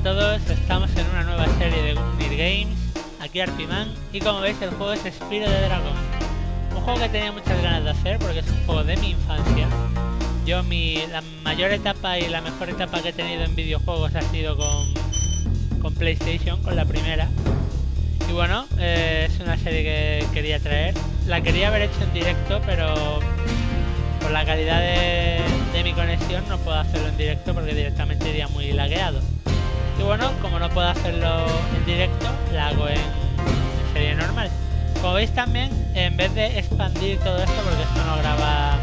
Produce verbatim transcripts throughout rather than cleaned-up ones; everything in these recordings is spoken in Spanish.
a todos, estamos en una nueva serie de Gnir Games, aquí Arpiman, y como veis el juego es Spyro the Dragon. Un juego que tenía muchas ganas de hacer porque es un juego de mi infancia. Yo mi, la mayor etapa y la mejor etapa que he tenido en videojuegos ha sido con, con PlayStation, con la primera. Y bueno, eh, es una serie que quería traer. La quería haber hecho en directo, pero por la calidad de, de mi conexión no puedo hacerlo en directo porque directamente iría muy lagueado. Y bueno, como no puedo hacerlo en directo, la hago en, en serie normal. Como veis también, en vez de expandir todo esto, porque esto no graba a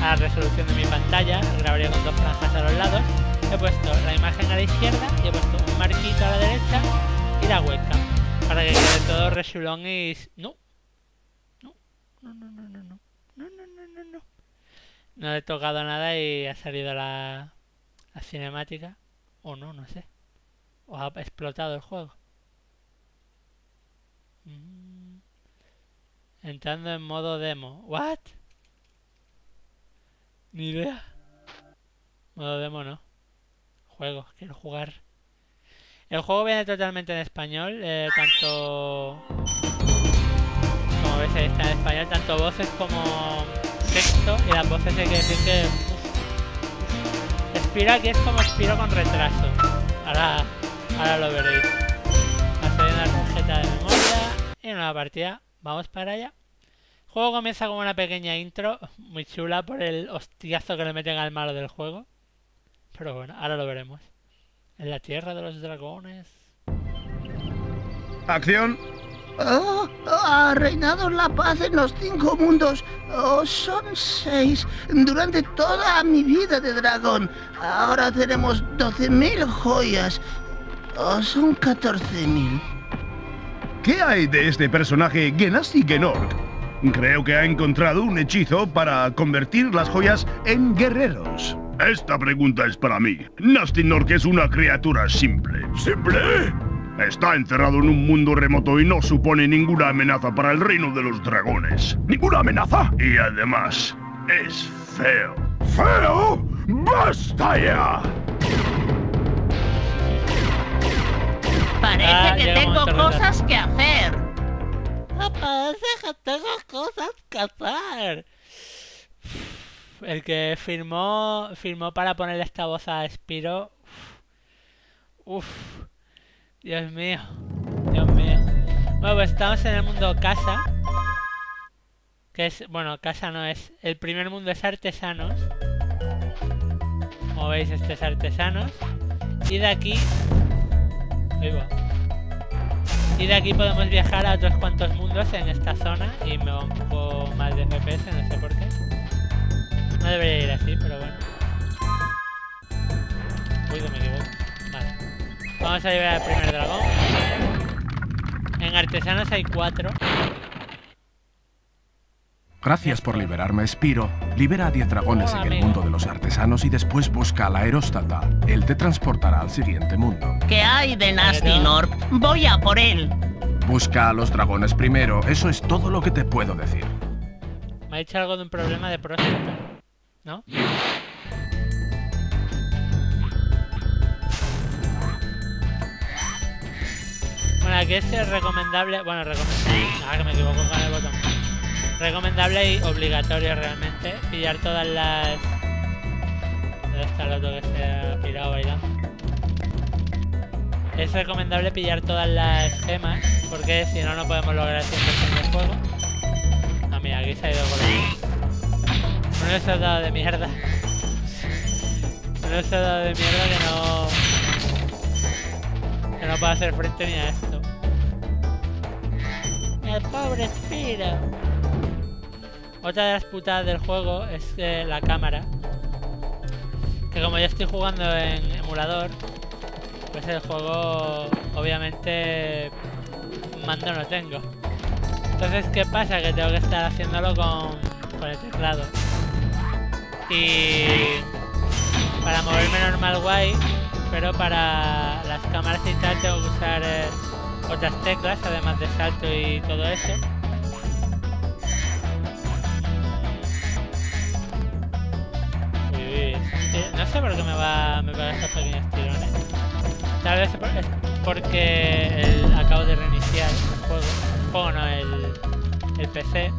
la resolución de mi pantalla, grabaría con dos franjas a los lados, he puesto la imagen a la izquierda y he puesto un marquito a la derecha y la webcam, para que quede todo resulón y... No. No, no, no, no, no, no, no, no, no, no, no. No he tocado nada y ha salido la, la cinemática, o no, no sé, o ha explotado el juego. Mm. Entrando en modo demo. ¿What? Ni idea. Modo demo no. Juego, quiero jugar. El juego viene totalmente en español, eh, tanto... Como veis ahí está en español, tanto voces como texto, y las voces hay que decir que... Spyro aquí es como Spyro con retraso. Ahora, ahora lo veréis. Va a salir una tarjeta de memoria y una nueva partida. Vamos para allá. El juego comienza con una pequeña intro, muy chula por el hostiazo que le meten al malo del juego. Pero bueno, ahora lo veremos. En la tierra de los dragones. ¡Acción! Oh, ha reinado la paz en los cinco mundos. Oh, son seis. Durante toda mi vida de dragón. Ahora tenemos doce mil joyas. Oh, son catorce mil. ¿Qué hay de este personaje Gnasty Gnorc? Creo que ha encontrado un hechizo para convertir las joyas en guerreros. Esta pregunta es para mí. Gnasty Gnorc es una criatura simple. ¿Simple? Está encerrado en un mundo remoto y no supone ninguna amenaza para el reino de los dragones. ¿Ninguna amenaza? Y además, es feo. ¿Feo? ¡Basta ya! Parece ah, que tengo cosas que hacer. Parece que tengo cosas que hacer. El que firmó firmó para ponerle esta voz a Spyro. Uff, Dios mío, Dios mío. Bueno, pues estamos en el mundo casa, que es, bueno, casa no es. El primer mundo es Artesanos. Como veis, este es Artesanos. Y de aquí, y de aquí podemos viajar a otros cuantos mundos en esta zona. Y me va un poco mal de F P S, no sé por qué. No debería ir así, pero bueno. Uy, que me equivoco. Vale. Vamos a liberar al primer dragón. En Artesanos hay cuatro. Gracias por liberarme, Spyro. Libera a diez dragones oh, en amigo. el mundo de los artesanos y después busca a la aeróstata. Él te transportará al siguiente mundo. ¿Qué hay de Gnasty Gnorc? Voy a por él. Busca a los dragones primero. Eso es todo lo que te puedo decir. Me ha dicho algo de un problema de próstata. ¿No? Bueno, aquí es recomendable... Bueno, recomendable... Ah, que me equivoco con el botón. Recomendable y obligatorio realmente. Pillar todas las... ¿Dónde está el otro que se ha pirado bailando? Es recomendable pillar todas las gemas, porque si no, no podemos lograr cien por ciento del juego. Ah, mira, aquí se ha ido por ahí. Un soldado de mierda. Un soldado de mierda que no... Que no puede hacer frente ni a esto. El pobre Spyro. Otra de las putadas del juego es eh, la cámara. Que como yo estoy jugando en emulador, pues el juego obviamente mando no tengo. Entonces, ¿qué pasa? Que tengo que estar haciéndolo con, con el teclado. Y para moverme normal guay, pero para las cámaras y tal tengo que usar eh, otras teclas, además de salto y todo eso. Uy, uy, no sé por qué me va, me va a estos pequeños tirones. Tal vez es porque el, acabo de reiniciar el juego, el juego no, el, el P C.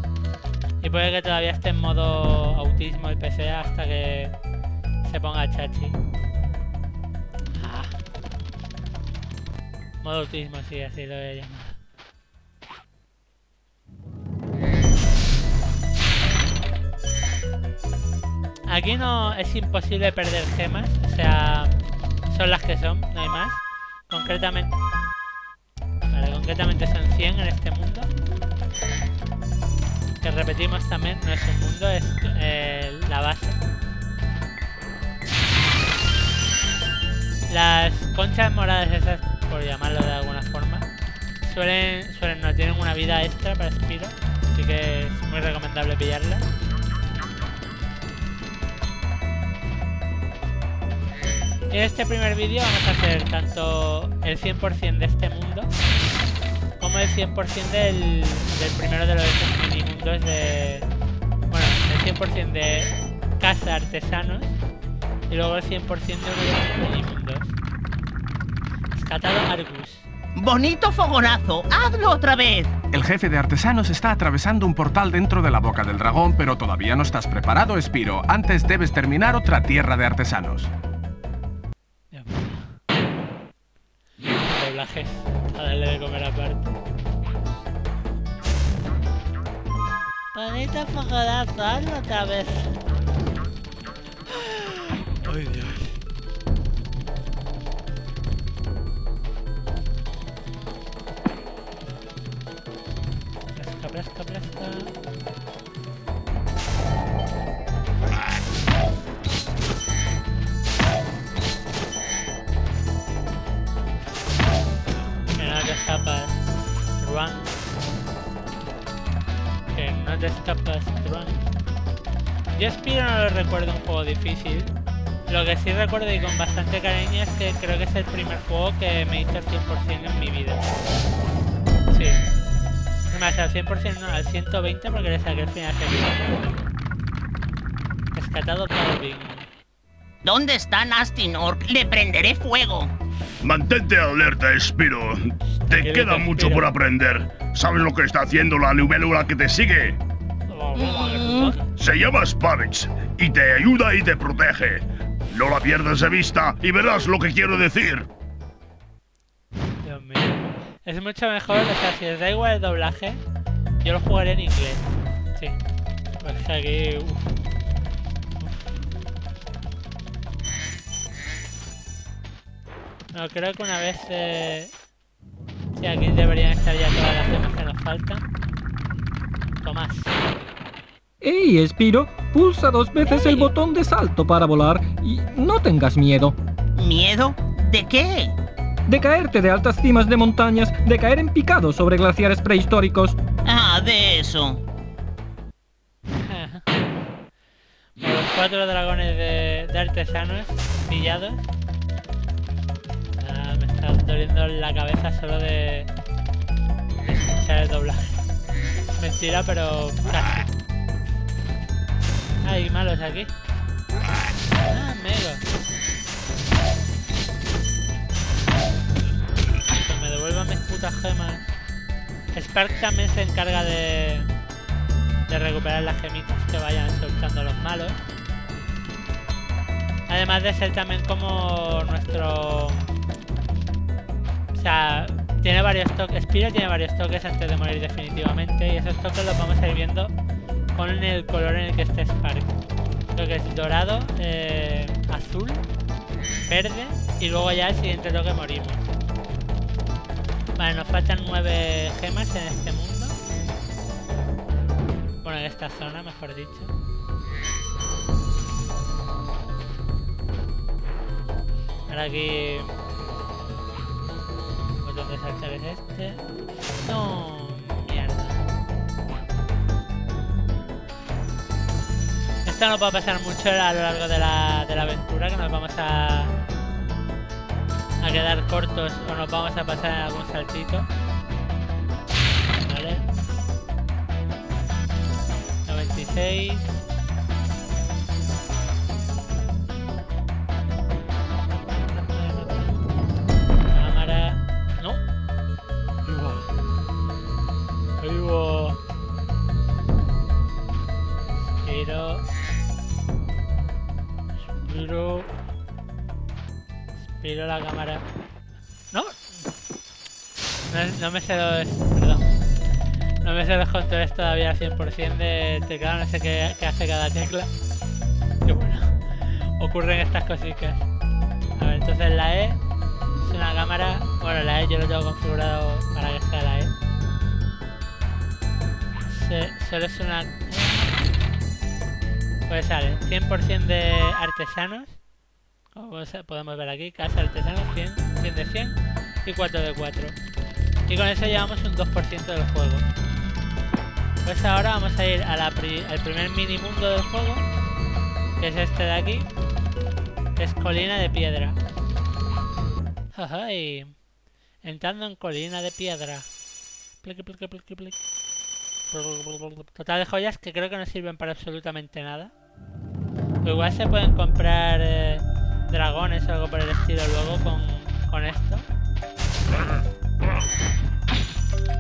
Y puede que todavía esté en modo autismo el P C hasta que se ponga chachi. Ah. Modo autismo, sí, así lo voy a llamar. Aquí no es imposible perder gemas, o sea, son las que son, no hay más. Concretamente, vale, concretamente son cien en este mundo. Que repetimos también, no es un mundo, es eh, la base. Las conchas moradas esas, por llamarlo de alguna forma, suelen, suelen no tienen una vida extra para Spyro, así que es muy recomendable pillarlas. En este primer vídeo vamos a hacer tanto el cien por cien de este mundo como el cien por cien del, del primero de los mini mundos de... Bueno, el cien por cien de Casa Artesanos y luego el cien por cien de uno de los mini mundos. Rescatado Argus. ¡Bonito fogonazo! ¡Hazlo otra vez! El jefe de Artesanos está atravesando un portal dentro de la boca del dragón, pero todavía no estás preparado, Spyro. Antes debes terminar otra tierra de Artesanos. A darle de comer aparte. Bonita fogonazo, hazlo otra vez. Ay, Dios. Plasca, plasca, plasca. Run. Que no te escapas, Run. Yo Spyro no lo recuerdo un juego difícil. Lo que sí recuerdo y con bastante cariño es que creo que es el primer juego que me hizo al cien por cien en mi vida. Sí. Más al cien por cien, no, al ciento veinte porque le saqué el final del... Rescatado por Bing. ¿Dónde está Gnasty Gnorc? ¡Le prenderé fuego! Mantente alerta, Spyro. Te queda mucho por aprender. ¿Sabes lo que está haciendo la libélula que te sigue? Mm. Se llama Spavits y te ayuda y te protege. No la pierdas de vista y verás lo que quiero decir. Dios mío. Es mucho mejor, o sea, si os da igual el doblaje, yo lo jugaré en inglés. Sí. Pues aquí... Uf. No, creo que una vez... Eh... Sí, aquí deberían estar ya todas las demás que nos faltan. Tomás. ¡Ey, Spyro! Pulsa dos veces Ey. el botón de salto para volar y no tengas miedo. ¿Miedo? ¿De qué? De caerte de altas cimas de montañas, de caer en picado sobre glaciares prehistóricos. Ah, de eso. Los cuatro dragones de, de artesanos pillados. Me está doliendo la cabeza solo de escuchar el doblaje. Mentira, pero casi. Hay malos aquí. Ah, mego. Que me devuelvan mis putas gemas. Spark también se encarga de, de recuperar las gemitas que vayan soltando los malos. Además de ser también como nuestro... O sea, tiene varios toques, Spyro tiene varios toques antes de morir definitivamente y esos toques los vamos a ir viendo con el color en el que esté Spark. Creo que es dorado, eh, azul, verde y luego ya el siguiente toque morimos. Vale, nos faltan nueve gemas en este mundo. Bueno, en esta zona, mejor dicho. Ahora aquí... ¿Dónde saltar es este? No, mierda. Esto nos va a pasar mucho a lo largo de la, de la aventura, que nos vamos a, a quedar cortos o nos vamos a pasar en algún saltito. Vale. noventa y seis. Espera. Espero. Espero la cámara. No. No, no me sé los... Perdón. No me sé los controles todavía al cien por cien de teclado. No sé qué, qué hace cada tecla. Que bueno. Ocurren estas cositas. A ver, entonces la E es una cámara. Bueno, la E yo lo tengo configurado para que sea la E. Se, solo es una... Pues sale, cien por cien de artesanos. Como podemos ver aquí, casa artesanos, cien, cien de cien y cuatro de cuatro. Y con eso llevamos un dos por ciento del juego. Pues ahora vamos a ir a la pri al primer mini mundo del juego, que es este de aquí, que es Colina de Piedra. ¡Ay! Entrando en Colina de Piedra. Plic, plic, plic, plic. Total de joyas que creo que no sirven para absolutamente nada. O igual se pueden comprar eh, dragones o algo por el estilo luego con, con esto.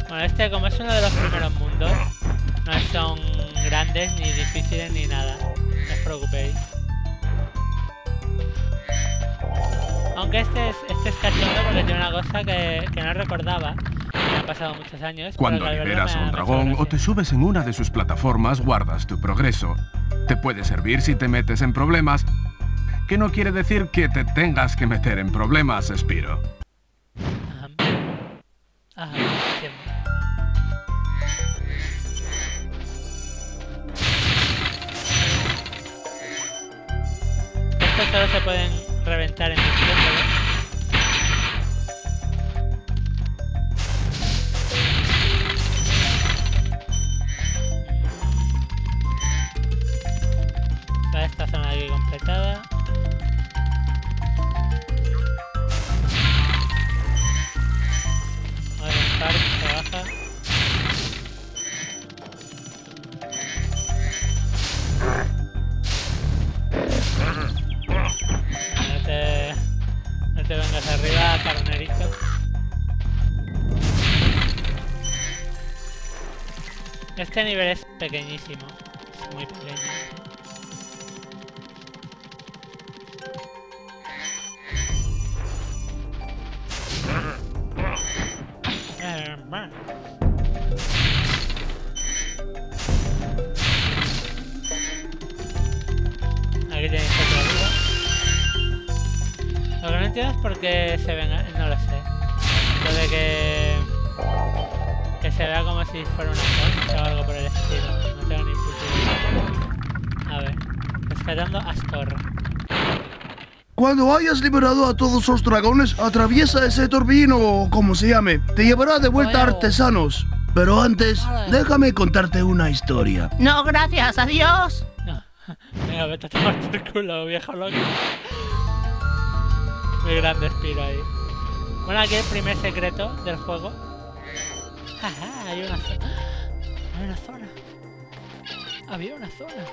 Bueno, este como es uno de los primeros mundos, no son grandes ni difíciles ni nada. No os preocupéis. Aunque este es, este es cachondo porque tiene una cosa que, que no recordaba. Han pasado muchos años. Cuando liberas a un dragón o te subes en una de sus plataformas, guardas tu progreso. Te puede servir si te metes en problemas, que no quiere decir que te tengas que meter en problemas, Spyro. Ajá. Ajá, siempre. Estos solo se pueden reventar en distintos. Esta zona aquí completada. Ahora el Spark se baja. No te, no te vengas arriba, carnerito. Este nivel es pequeñísimo. Es muy pequeño. Aquí tenéis otra vida. Lo que no entiendo es por qué se ven... No lo sé. Lo de que... Que se vea como si fuera una cosa o algo por el estilo. No tengo ni puta idea. A ver. Rescatando a Astor. Cuando hayas liberado a todos los dragones, atraviesa ese torbellino o como se llame. Te llevará de vuelta a Artesanos. Pero antes, déjame contarte una historia. No, gracias, adiós. No. Venga, vete a tomar tu culo, viejo loco. Muy grande Spyro ahí. Bueno, aquí el primer secreto del juego. Ajá, hay una zona. Hay una zona. Había una zona.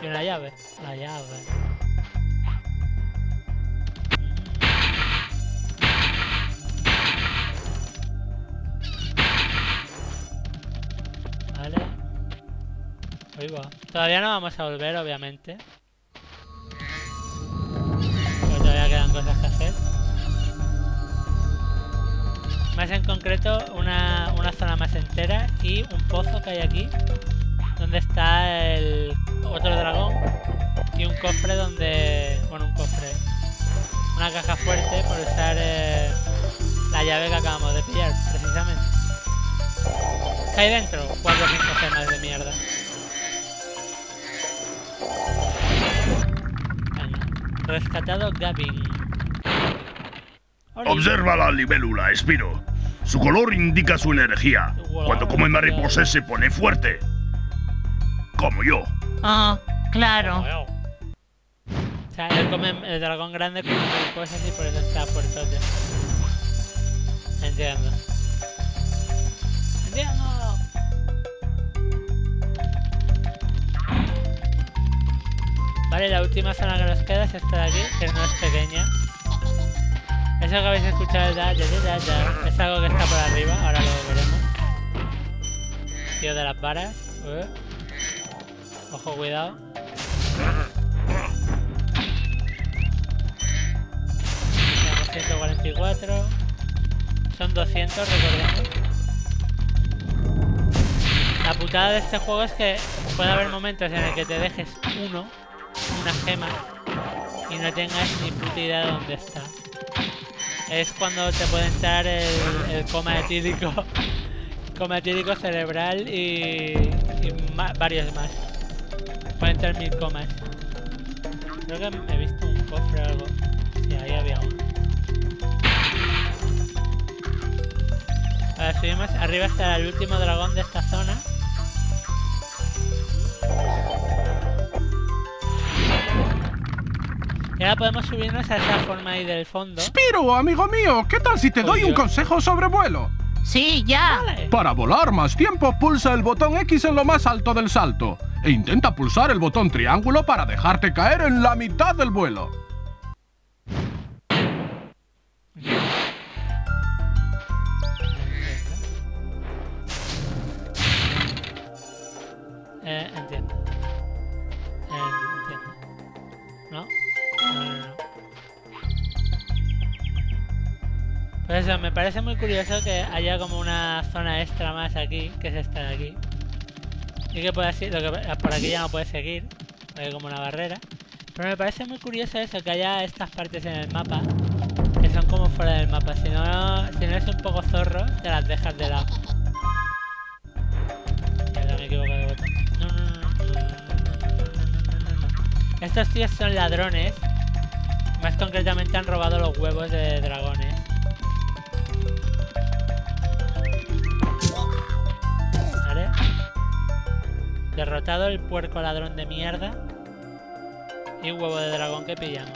Y una llave. La llave. Todavía no vamos a volver, obviamente. Pero todavía quedan cosas que hacer. Más en concreto, una, una zona más entera y un pozo que hay aquí, donde está el otro dragón y un cofre donde... Bueno, un cofre. Una caja fuerte por usar eh, la llave que acabamos de pillar, precisamente. ¿Qué hay dentro? Cuatro o cinco gemas de mierda. Rescatado Gavin. Observa la libélula, Spyro. Su color indica su energía. Cuando come mariposas se pone fuerte. Como yo. Ah, oh, claro. O sea, él come el dragón grande come mariposas y por eso está fuertote. Entiendo. Entiendo. Vale, la última zona que nos queda es esta de aquí, que no es pequeña. Eso que habéis escuchado ya, ya, ya, ya, es algo que está por arriba, ahora lo veremos. Tío de las varas. Uh. Ojo, cuidado. Tenemos ciento cuarenta y cuatro. Son doscientos, recordemos. La putada de este juego es que puede haber momentos en el que te dejes uno, una gema, y no tengas ni puta idea de dónde está. Es cuando te puede entrar el, el coma etílico. Coma etílico cerebral y, y ma varios más. Pueden entrar mil comas. Creo que he visto un cofre o algo. Sí, ahí había uno. Ahora subimos arriba hasta el último dragón de esta zona. Y ahora podemos subirnos a esa forma ahí del fondo. Spyro, amigo mío, ¿qué tal si te oh, doy Dios. un consejo sobre vuelo? Sí, ya. Vale. Para volar más tiempo, pulsa el botón equis en lo más alto del salto. E intenta pulsar el botón triángulo para dejarte caer en la mitad del vuelo. Eh, entiendo. Eh, entiendo. ¿No? Pues eso, me parece muy curioso que haya como una zona extra más aquí, que es esta de aquí. Y que puedas ir, lo que, por aquí ya no puedes seguir, porque hay como una barrera. Pero me parece muy curioso eso, que haya estas partes en el mapa, que son como fuera del mapa. Si no, si no es un poco zorro, te las dejas de lado. Ya no me equivoco de botón. No, no, no, no, no. Estos tíos son ladrones. Más concretamente han robado los huevos de dragones. Derrotado el puerco ladrón de mierda y un huevo de dragón que pillamos.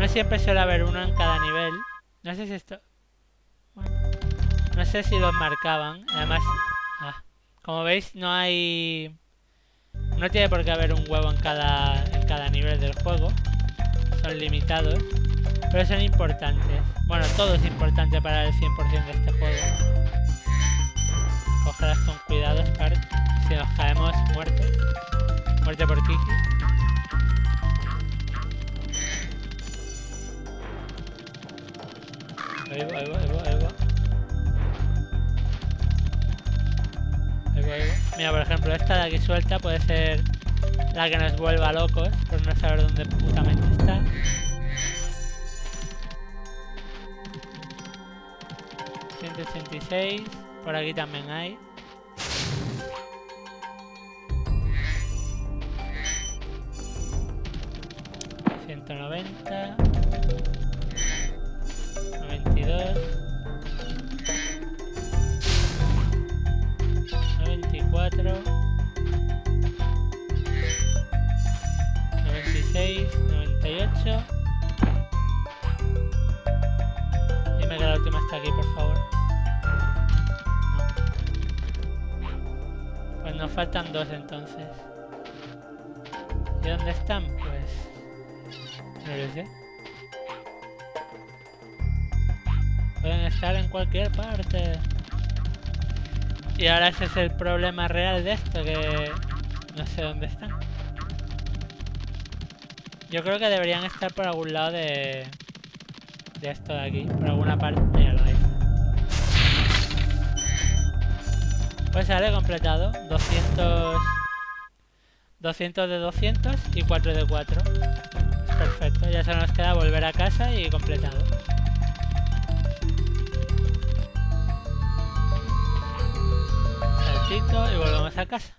No siempre suele haber uno en cada nivel. No sé si esto... Bueno. No sé si los marcaban. Además, ah, como veis, no hay... No tiene por qué haber un huevo en cada, en cada nivel del juego. Son limitados, pero son importantes. Bueno, todo es importante para el cien por cien de este juego. Cogerlas con cuidado, Spark. Si nos caemos, muerte. Muerte por Kiki. Ahí va, ahí va, ahí va, ahí va. Ahí va, ahí va. Mira, por ejemplo, esta de aquí suelta puede ser la que nos vuelva locos por no saber dónde putamente está. ciento ochenta y seis. Por aquí también hay. ciento noventa. noventa y dos. noventa y cuatro. noventa y seis. noventa y ocho. Dime que la última está aquí, por favor. Nos faltan dos entonces. ¿Y dónde están? Pues... no lo sé. Pueden estar en cualquier parte. Y ahora ese es el problema real de esto, que... no sé dónde están. Yo creo que deberían estar por algún lado de... de esto de aquí. Por alguna parte. Míralo ahí. Pues ahora he completado doscientos, doscientos de doscientos y cuatro de cuatro. Perfecto, ya solo nos queda volver a casa y completado. Saltito y volvemos a casa.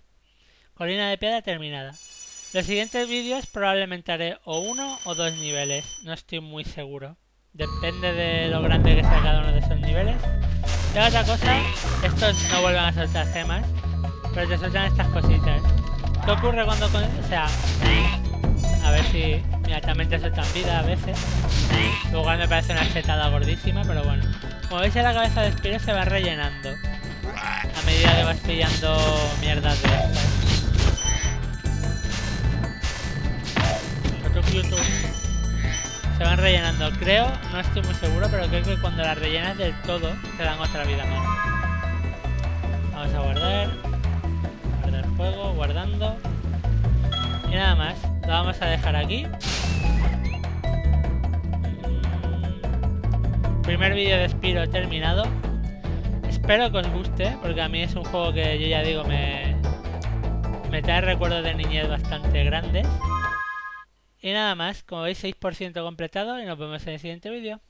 Colina de piedra terminada. Los siguientes vídeos probablemente haré o uno o dos niveles, no estoy muy seguro. Depende de lo grande que sea cada uno de esos niveles. Y otra cosa, estos no vuelven a soltar gemas, pero te sueltan estas cositas. ¿Qué ocurre cuando con... o sea... a ver si... mira, también te sueltan vida a veces. Lo cual me parece una chetada gordísima, pero bueno. Como veis, en la cabeza de Spyro se va rellenando a medida que vas pillando mierdas de estas. Se van rellenando, creo, no estoy muy seguro, pero creo que cuando las rellenas del todo te dan otra vida más. Vamos a guardar, guardar juego, guardando. vamos a dejar aquí. Primer vídeo de Spyro terminado. Espero que os guste, porque a mí es un juego que yo ya digo me, me trae recuerdos de niñez bastante grandes. Y nada más, como veis, seis por ciento completado y nos vemos en el siguiente vídeo.